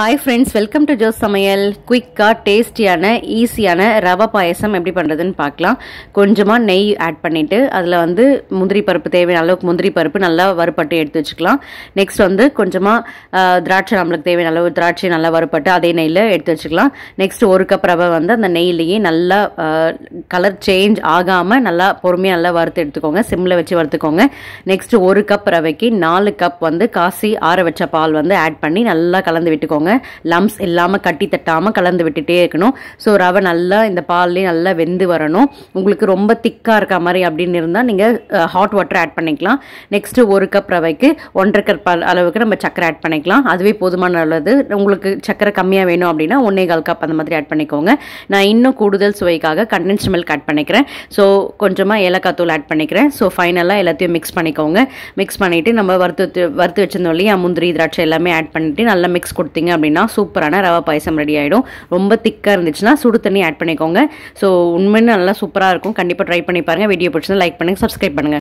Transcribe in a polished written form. Hi friends, welcome to Jo Samayal. Quick, tasty, easy rava பாயசம் எப்படி பண்றதுன்னு பார்க்கலாம். கொஞ்சமா நெய் ஆட் பண்ணிட்டு அதுல வந்து முந்திரி பருப்பு தேவையான அளவுக்கு முந்திரி பருப்பு நல்லா வறுபட்டு எடுத்து வச்சுக்கலாம். நெக்ஸ்ட் வந்து கொஞ்சமா திராட்சை நமக்கு தேவையான அளவு திராட்சை நல்லா வறுபட்டு அதே நெய்ல எடுத்து வச்சுக்கலாம். நெக்ஸ்ட் ஒரு கப் ரவை வந்து அந்த நெய்லயே நல்லா கலர் சேஞ்ச் ஆகாம நல்லா பொறுமையா நல்லா வறுத்து எடுத்துக்கோங்க. சிம்ல வச்சு வறுத்துக்கோங்க. நெக்ஸ்ட் ஒரு கப் ரவைக்கு 4 கப் வந்து காசி ஆற வச்ச பால் வந்து ஆட் பண்ணி நல்லா கலந்து விட்டுக்கோங்க. Lumps இல்லாம கட்டி தட்டாம கலந்து விட்டுட்டே இருக்கணும். சோ ரவை நல்லா இந்த பால்லே நல்லா வெந்து வரணும். உங்களுக்கு ரொம்ப திக்கா இருக்க மாதிரி அப்படின்னு இருந்தா நீங்க ஹாட் வாட்டர் ஆட் பண்ணிக்கலாம். நெக்ஸ்ட் 1 கப் ரவைக்கு 1.5 கப் அளவுக்கு நம்ம சக்கரை ஆட் பண்ணிக்கலாம். அதுவே போதுமான அளவு. உங்களுக்கு சக்கரை கம்மியா வேணும் அப்படின்னா 1.25 கப் அந்த மாதிரி ஆட் பண்ணிக்கோங்க. நான் இன்னும் கூடுதல் சுவைக்காக கண்டென்ஸ்ட் மில்க் ஆட் பண்ணிக்கிறேன். சோ கொஞ்சமா ஏலக்காய் தூள் ஆட் பண்ணிக்கிறேன். சோ ஃபைனலா எல்லாத்தையும் மிக்ஸ் பண்ணிக்கோங்க. மிக்ஸ் பண்ணிட்டு நம்ம வறுத்து வச்சிருந்தோம் இல்லையா முந்திரி திராட்சை எல்லாமே ஆட் பண்ணிட்டு நல்லா மிக்ஸ் கொடுத்தீங்க அப்படின்னா சூப்பரான ரவா பாயசம் ரெடி ஆயிடும். ரொம்ப திக்கா இருந்துச்சுன்னா சுடு தண்ணி ஆட் பண்ணிக்கோங்க. சோ உண்மையில நல்லா சூப்பரா இருக்கும். கண்டிப்பா ட்ரை பண்ணி பாருங்க. வீடியோ பிடிச்சா லைக் பண்ணுங்க, சப்ஸ்கிரைப் பண்ணுங்க.